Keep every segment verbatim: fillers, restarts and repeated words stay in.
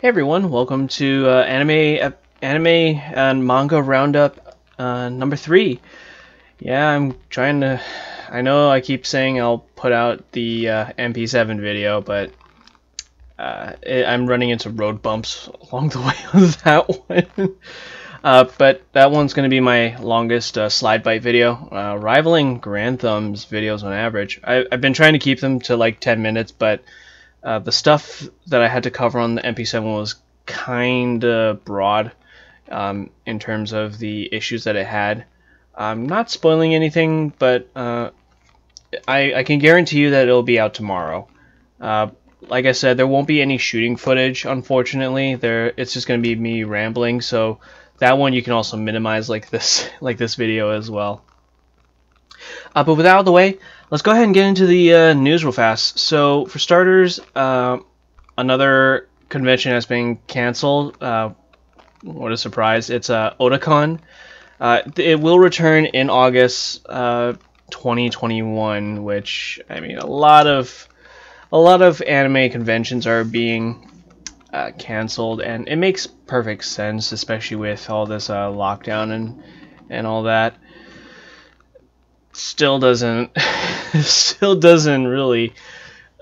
Hey everyone, welcome to uh, anime uh, anime and manga roundup uh, number three. Yeah, I'm trying to... I know I keep saying I'll put out the uh, M P seven video, but uh, it, I'm running into road bumps along the way with that one. uh, but that one's going to be my longest uh, Slide Byte video, uh, rivaling Grand Thumb's videos on average. I, I've been trying to keep them to like ten minutes, but... Uh, the stuff that I had to cover on the M P seven was kind of broad um, in terms of the issues that it had. I'm not spoiling anything, but uh, I, I can guarantee you that it'll be out tomorrow. Uh, like I said, there won't be any shooting footage, unfortunately. There, it's just going to be me rambling. So that one you can also minimize, like this, like this video as well. Uh, but with that out of the way, let's go ahead and get into the uh, news real fast. So, for starters, uh, another convention has been canceled. Uh, what a surprise. It's uh, Otakon. Uh, it will return in August uh, twenty twenty-one, which, I mean, a lot of, a lot of anime conventions are being uh, canceled, and it makes perfect sense, especially with all this uh, lockdown and, and all that. Still doesn't still doesn't really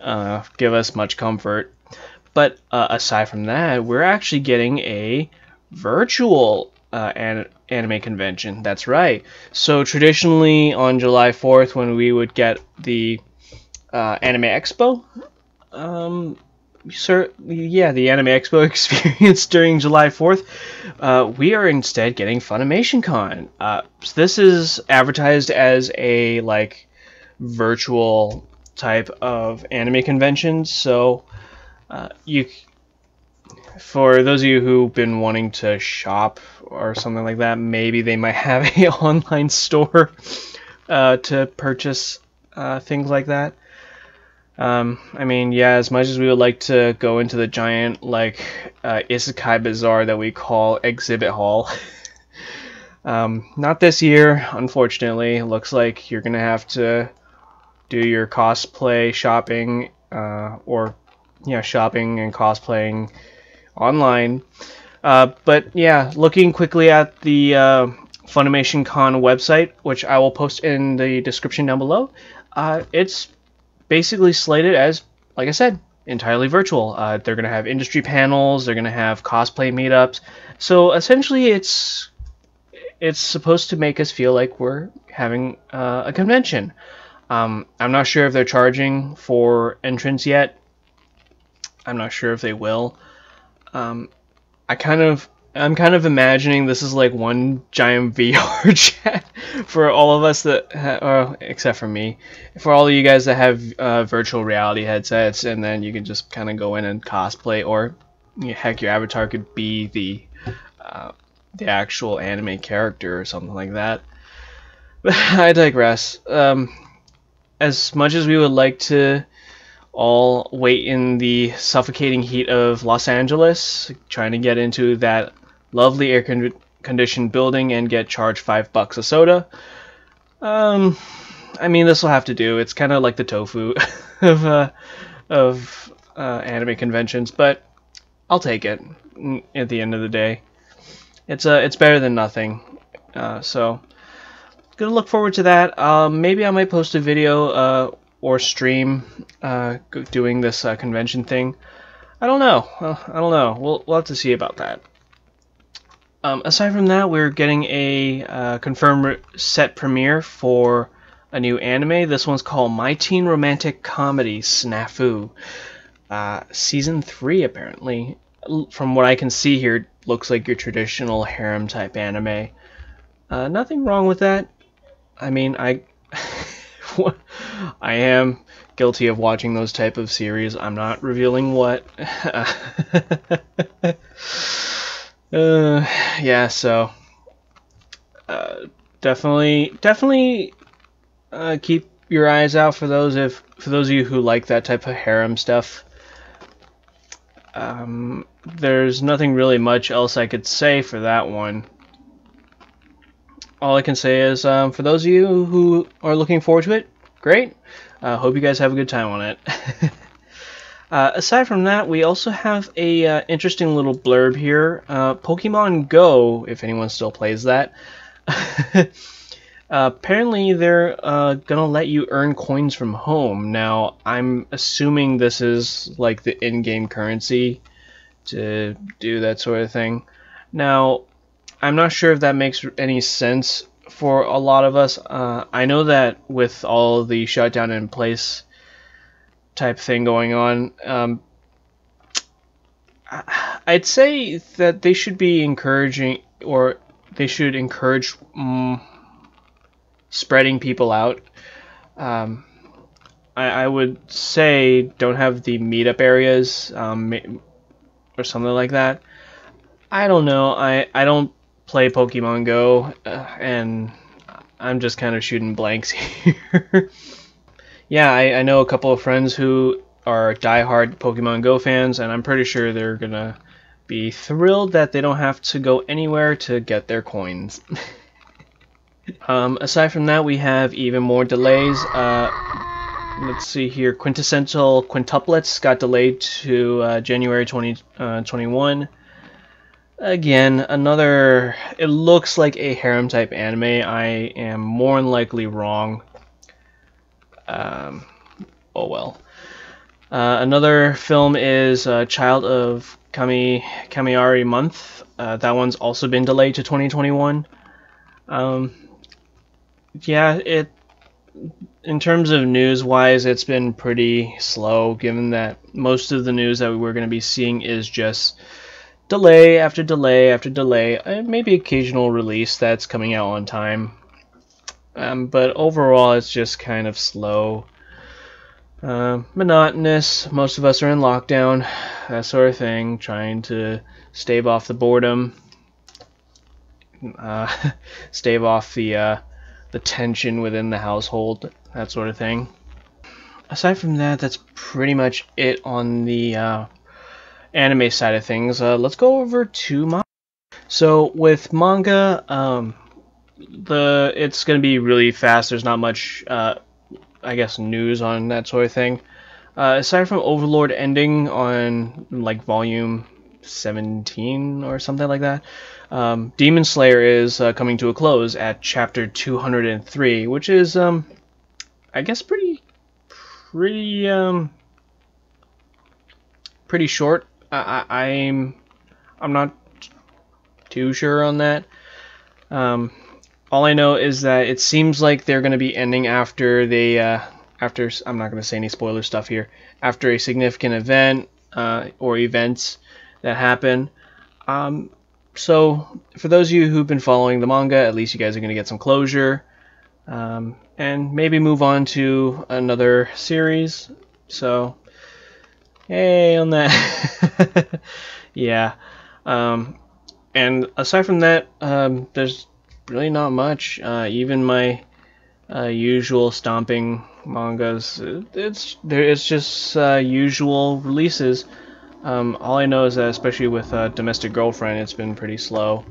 uh, give us much comfort, but uh, aside from that, we're actually getting a virtual uh, an anime convention. That's right. So traditionally on July fourth, when we would get the uh, Anime Expo, um, sir, yeah, the Anime Expo experience during July fourth, uh, we are instead getting Funimation Con. Uh, so this is advertised as a like virtual type of anime convention. So uh, you, for those of you who've been wanting to shop or something like that, maybe they might have an online store uh, to purchase uh, things like that. Um, I mean, yeah, as much as we would like to go into the giant, like, uh, isekai bazaar that we call Exhibit Hall, um, not this year, unfortunately. It looks like you're gonna have to do your cosplay shopping, uh, or, yeah, shopping and cosplaying online. Uh, but, yeah, looking quickly at the, uh, Funimation Con website, which I will post in the description down below, uh, it's basically slated as, like I said, entirely virtual. Uh, they're going to have industry panels, they're going to have cosplay meetups. So essentially it's it's supposed to make us feel like we're having uh, a convention. Um, I'm not sure if they're charging for entrance yet. I'm not sure if they will. Um, I kind of, I'm kind of imagining this is like one giant V R chat for all of us that, ha or except for me, for all of you guys that have uh, virtual reality headsets, and then you can just kind of go in and cosplay, or you know, heck, your avatar could be the uh, the actual anime character or something like that. But I digress. Um, as much as we would like to all wait in the suffocating heat of Los Angeles, trying to get into that lovely air con conditioned building and get charged five bucks a soda. Um, I mean, this will have to do. It's kind of like the tofu of uh, of uh, anime conventions, but I'll take it. At the end of the day, it's uh, it's better than nothing. Uh, so, gonna look forward to that. Um, maybe I might post a video uh, or stream uh, doing this uh, convention thing. I don't know. Uh, I don't know. We'll we'll have to see about that. Um, aside from that, we're getting a uh, confirmed set premiere for a new anime. This one's called My Teen Romantic Comedy Snafu. Uh, season three, apparently. From what I can see here, looks like your traditional harem-type anime. Uh, nothing wrong with that. I mean, I... I am guilty of watching those type of series. I'm not revealing what... Uh, yeah, so, uh, definitely, definitely, uh, keep your eyes out for those, if, for those of you who like that type of harem stuff. Um, there's nothing really much else I could say for that one. All I can say is, um, for those of you who are looking forward to it, great. Uh, hope you guys have a good time on it. Uh, aside from that, we also have a uh, interesting little blurb here. Uh, Pokemon Go, if anyone still plays that. uh, apparently, they're uh, gonna let you earn coins from home. Now, I'm assuming this is like the in-game currency to do that sort of thing. Now, I'm not sure if that makes any sense for a lot of us. Uh, I know that with all the shutdown in place type thing going on, um, I'd say that they should be encouraging, or they should encourage um, spreading people out. Um, I, I would say don't have the meetup areas um, or something like that. I don't know. I, I don't play Pokemon Go, uh, and I'm just kind of shooting blanks here. Yeah, I, I know a couple of friends who are diehard Pokemon Go fans, and I'm pretty sure they're gonna be thrilled that they don't have to go anywhere to get their coins. um, aside from that, we have even more delays. Uh, let's see here. Quintessential Quintuplets got delayed to uh, January twenty twenty-one. Again, another, it looks like a harem type anime. I am more than likely wrong. Um, oh well. Uh, another film is uh, Child of Kami, Kamiari Month. Uh, that one's also been delayed to twenty twenty-one. Um, yeah, it, in terms of news-wise, it's been pretty slow, given that most of the news that we're going to be seeing is just delay after delay after delay, and maybe occasional release that's coming out on time. Um, but overall, it's just kind of slow, uh, monotonous. Most of us are in lockdown, that sort of thing, trying to stave off the boredom, uh, stave off the uh, the tension within the household, that sort of thing. Aside from that, that's pretty much it on the Uh, anime side of things. Uh, let's go over to manga. So with manga, um, the it's going to be really fast. There's not much, uh, I guess, news on that sort of thing. Uh, aside from Overlord ending on like volume seventeen or something like that, um, Demon Slayer is uh, coming to a close at chapter two hundred three, which is, um, I guess, pretty, pretty, um, pretty short. I, I, I'm I'm not too sure on that. Um, all I know is that it seems like they're going to be ending after they uh, after I'm not going to say any spoiler stuff here. After a significant event uh, or events that happen. Um, so for those of you who've been following the manga, at least you guys are going to get some closure, um, and maybe move on to another series. So. Hey, on that. Yeah. Um, and aside from that, um, there's really not much. Uh, even my uh, usual stomping mangas, it's there. It's just uh, usual releases. Um, all I know is that, especially with uh, Domestic Girlfriend, it's been pretty slow.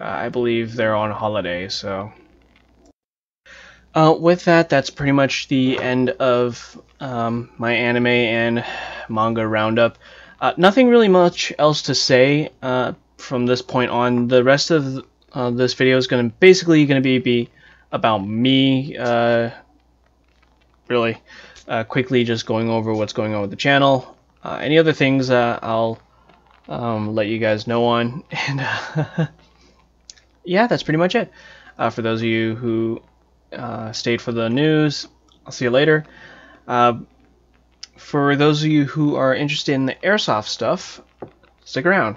Uh, I believe they're on holiday, so. Uh, with that, that's pretty much the end of um, my anime and manga roundup. Uh, nothing really much else to say uh, from this point on. The rest of uh, this video is going to basically going to be, be about me. Uh, really, uh, quickly just going over what's going on with the channel. Uh, any other things uh, I'll um, let you guys know on. And uh, yeah, that's pretty much it. Uh, for those of you who uh, stayed for the news, I'll see you later. Uh, For those of you who are interested in the airsoft stuff, stick around.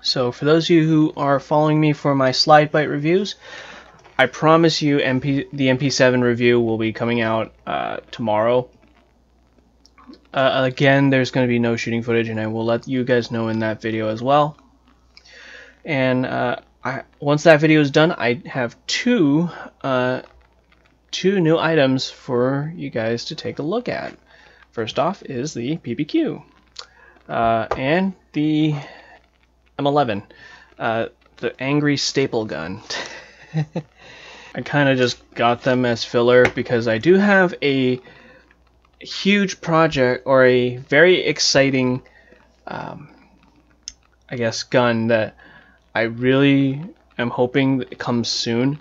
So for those of you who are following me for my Slide Byte reviews, I promise you M P the M P seven review will be coming out uh, tomorrow. Uh, again, there's going to be no shooting footage, and I will let you guys know in that video as well. And uh, I, once that video is done, I have two... Uh, two new items for you guys to take a look at. First off is the P P Q uh, and the I M eleven, uh, the Angry Staple Gun. I kind of just got them as filler because I do have a huge project or a very exciting, um, I guess, gun that I really am hoping that it comes soon.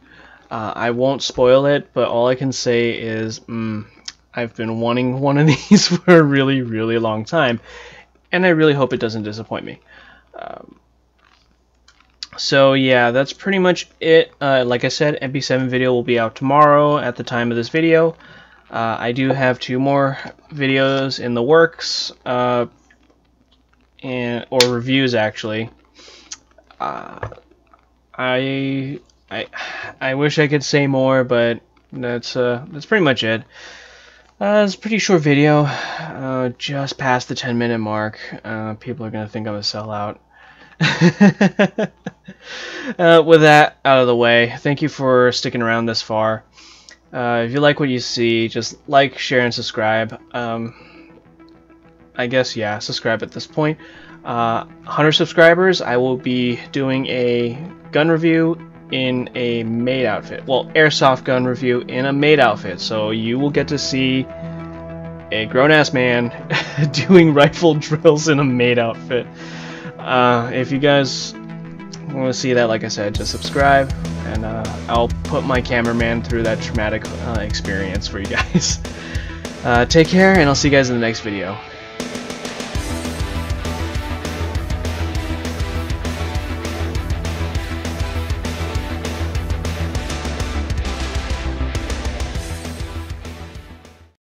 Uh, I won't spoil it, but all I can say is mm, I've been wanting one of these for a really, really long time, and I really hope it doesn't disappoint me. Um, so yeah, that's pretty much it. Uh, like I said, M P seven video will be out tomorrow at the time of this video. Uh, I do have two more videos in the works, uh, and or reviews actually. Uh, I. I I wish I could say more, but that's uh that's pretty much it. Uh, it's a pretty short video, uh, just past the ten minute mark. Uh, people are gonna think I'm a sellout. uh, with that out of the way, thank you for sticking around this far. Uh, if you like what you see, just like, share, and subscribe. Um, I guess yeah, subscribe at this point. Uh, one hundred subscribers, I will be doing a gun review in a maid outfit. Well, airsoft gun review in a maid outfit. So you will get to see a grown-ass man doing rifle drills in a maid outfit. Uh, if you guys want to see that, like I said, just subscribe, and uh, I'll put my cameraman through that traumatic uh, experience for you guys. Uh, take care, and I'll see you guys in the next video.